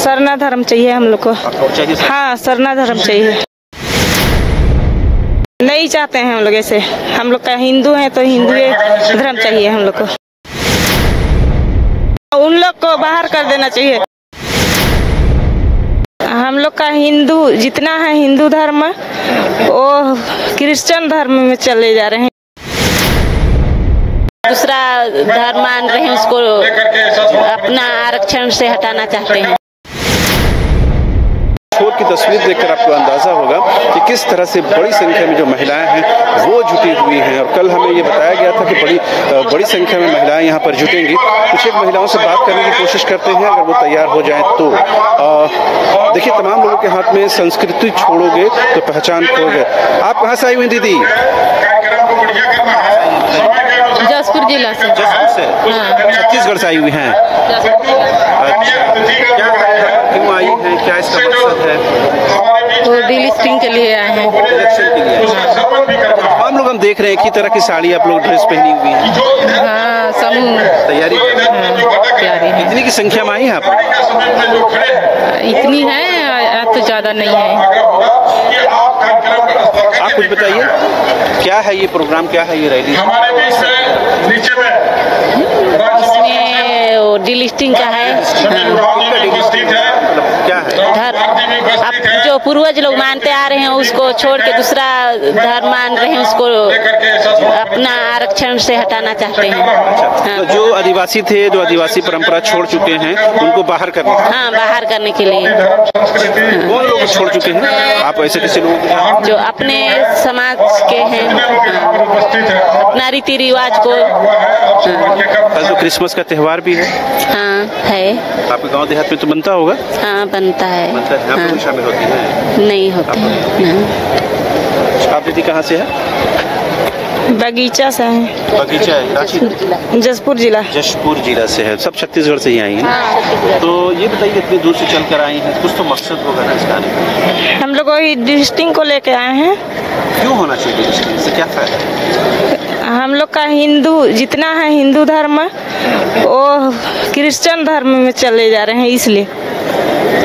सरना धर्म चाहिए हम लोग को। हाँ सरना धर्म चाहिए, नहीं चाहते हैं हम लोग ऐसे। हम लोग का हिंदू है तो हिंदू धर्म चाहिए हम लोग को। उन लोग को बाहर कर देना चाहिए। हम लोग का हिंदू जितना है हिंदू धर्म वो क्रिश्चियन धर्म में चले जा रहे हैं। दूसरा धर्म मान रहे हैं उसको अपना आरक्षण से हटाना चाहते हैं। की तस्वीर देखकर आपको अंदाजा होगा कि किस तरह से बड़ी संख्या में जो महिलाएं हैं वो जुटी हुई हैं। और कल हमें ये बताया गया था कि बड़ी संख्या में महिलाएं यहाँ पर जुटेंगी। कुछ एक महिलाओं से बात करने की कोशिश करते हैं, अगर वो तैयार हो जाएं तो। देखिए तमाम लोगों के हाथ में संस्कृति छोड़ोगे तो पहचान खोगे। आप कहाँ से आई हुई दीदी? जसपुर जिला से। छत्तीसगढ़ से आई हुई हैं। क्यों आई हैं, क्या इसका मकसद है? तो डिलिस्टिंग के लिए आए हैं, इलेक्शन के लिए। तमाम लोग हम देख रहे हैं एक ही तरह की साड़ी आप लोग ड्रेस पहनी हुई है। हाँ समूह तैयारी तैयारी। इतनी की संख्या में आई है आप? इतनी है तो ज़्यादा नहीं है। आप कुछ बताइए, क्या है ये प्रोग्राम, क्या है ये रैली? इसमें डिलिस्टिंग का है। क्या है? आप जो पूर्वज लोग मानते आ रहे हैं उसको छोड़ के दूसरा धर्म मान रहे हैं उसको अपना आरक्षण से हटाना चाहते हैं। तो जो आदिवासी थे, जो आदिवासी परंपरा छोड़ चुके हैं उनको बाहर करने। हाँ बाहर करने के लिए। कौन लोग छोड़ चुके हैं आप? ऐसे किसी लोग जो अपने समाज के हैं, अपना रीति रिवाज को। कल तो क्रिसमस का त्योहार भी है। हाँ है। आपके गांव देहात में तो बनता होगा? हाँ बनता है। मतलब आप शामिल होती है? नहीं होती है। आप दीदी कहाँ से है? बगीचा से है। बगीचा है, जसपुर जिला। जसपुर जिला से है। सब छत्तीसगढ़ से ही आई हैं। हाँ। तो ये बताइए इतनी दूर से चल कर आई हैं, कुछ तो मकसद होगा ना इसका? हम लोग वही डिस्टिंग को लेके आए हैं। क्यों होना चाहिए डिस्टिंग से, क्या फायदा है? हम लोग का हिंदू जितना है हिंदू धर्म वो क्रिश्चियन धर्म में चले जा रहे हैं इसलिए।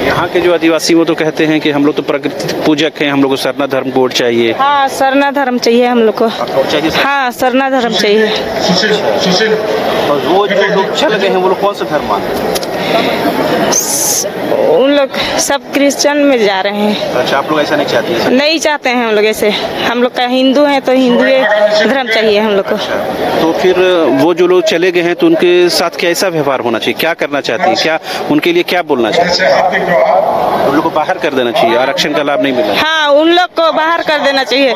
यहाँ के जो आदिवासी वो तो कहते हैं कि हम लोग तो प्रकृति पूजक हैं, हम लोग को सरना धर्म को वोट चाहिए। हाँ सरना धर्म चाहिए हम लोग को। हाँ सरना धर्म चाहिए। और वो जो लोग चल गए हैं वो लोग कौन सा धर्म मानते हैं? उन लोग सब क्रिश्चियन में जा रहे हैं। अच्छा आप लोग ऐसा नहीं चाहते? नहीं चाहते हैं हम लोग ऐसे। हम लोग का हिंदू है तो हिंदू धर्म चाहिए हम लोग को। तो फिर वो जो लोग चले गए हैं तो उनके साथ कैसा व्यवहार होना चाहिए, क्या करना चाहते हैं, क्या उनके लिए क्या बोलना चाहिए? उन लोग को बाहर कर देना चाहिए, आरक्षण का लाभ नहीं मिलना। हाँ उन लोग को बाहर कर देना चाहिए।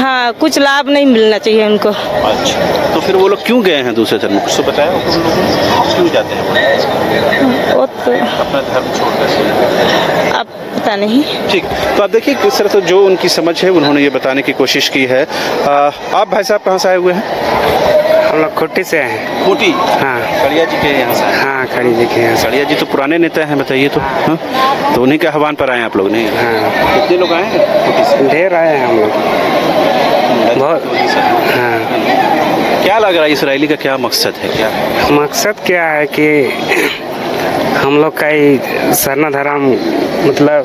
हाँ कुछ लाभ नहीं मिलना चाहिए उनको। अच्छा तो फिर वो लोग क्यों गए हैं दूसरे धर्म को? उसको बताया क्यों जाते हैं वो तो अपना धर्म छोड़कर? अब पता नहीं। ठीक, तो आप देखिए किस तरह से जो उनकी समझ है उन्होंने ये बताने की कोशिश की है। आप भाई साहब कहाँ से आए हुए हैं? हम लोग खुट्टी से हैं। खुट्टी? हाँ खड़िया जी के यहाँ से। हाँ खड़िया जी के यहाँ। खड़िया जी तो पुराने नेता हैं, बताइए तो। हाँ तो उन्हीं के आह्वान पर आए आप लोग? नहीं। हाँ कितने लोग आए हैं खुट्टी से? ढेर आए हैं हम लोग बहुत। हाँ क्या लग रहा है इस रैली का क्या मकसद है? क्या मकसद क्या है कि हम लोग का ही सरना धर्म मतलब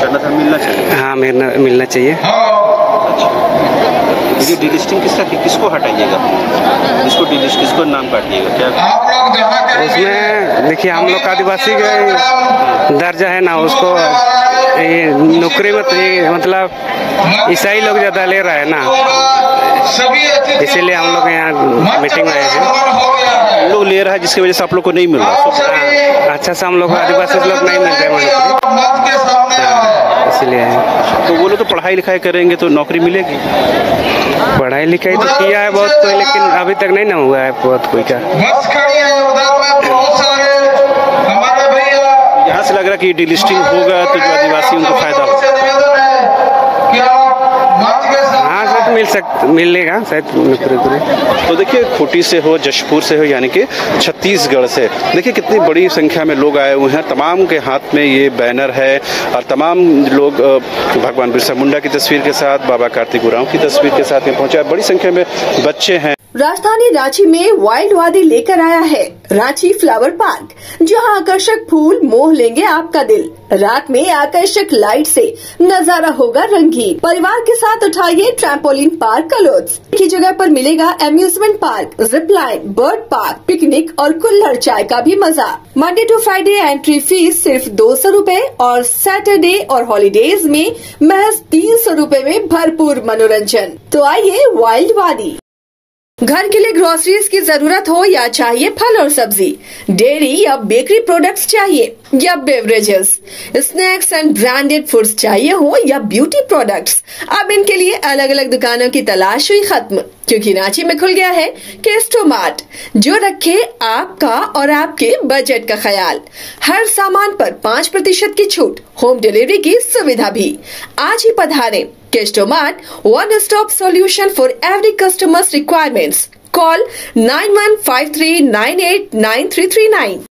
सरना धर्म मिलना चाहिए। हाँ मिलना चाहिए। ये डिलिस्टिंग किसका, किसको हटाइएगा, किसको डिलिस्ट, किसको नाम काटिएगा, क्या? उसमें देखिए हम लोग आदिवासी का दर्जा है ना, उसको ये नौकरी मत मतलब ईसाई लोग ज़्यादा ले रहा है ना, इसीलिए हम लोग यहाँ मीटिंग आए हैं। लोग ले रहा है जिसकी वजह से आप लोग को नहीं मिल रहा अच्छा से, हम लोग आदिवासी लोग नहीं मिल रहे इसलिए। तो वो लोग तो पढ़ाई लिखाई करेंगे तो नौकरी मिलेगी। पढ़ाई लिखाई तो किया है बहुत कोई, लेकिन अभी तक नहीं ना हुआ है बहुत कोई का। यहाँ से लग रहा है कि डिलिस्टिंग होगा तो जो आदिवासी उनको फायदा होगा। मिलेगा शायद। तो देखिए खूंटी से हो, जशपुर से हो, यानी कि छत्तीसगढ़ से देखिए कितनी बड़ी संख्या में लोग आए हुए हैं। तमाम के हाथ में ये बैनर है और तमाम लोग भगवान बिरसा मुंडा की तस्वीर के साथ, बाबा कार्तिक गुरांव की तस्वीर के साथ में पहुंचे। बड़ी संख्या में बच्चे हैं। राजधानी रांची में वाइल्ड वादी लेकर आया है रांची फ्लावर पार्क, जहां आकर्षक फूल मोह लेंगे आपका दिल। रात में आकर्षक लाइट से नजारा होगा रंगीन। परिवार के साथ उठाइए ट्रैम्पोलिन पार्क का लुत्फ। की जगह पर मिलेगा amusement park, zip line, bird park, picnic और कुल्हड़ चाय का भी मजा। Monday to Friday entry fees सिर्फ 200 रूपए और सैटरडे और हॉलीडेज में महज 300 रूपए में भरपूर मनोरंजन। तो आइए वाइल्ड वादी। घर के लिए ग्रोसरीज की जरूरत हो या चाहिए फल और सब्जी, डेयरी या बेकरी प्रोडक्ट्स चाहिए या beverages, snacks and branded foods चाहिए हो या ब्यूटी प्रोडक्ट्स, अब इनके लिए अलग अलग दुकानों की तलाश हुई खत्म, क्योंकि रांची में खुल गया है केस्टो मार्ट, जो रखे आपका और आपके बजट का ख्याल। हर सामान पर 5% की छूट, होम डिलीवरी की सुविधा भी। आज ही पधारें Kesto mart, one stop solution for every customers requirements. Call 9153989339।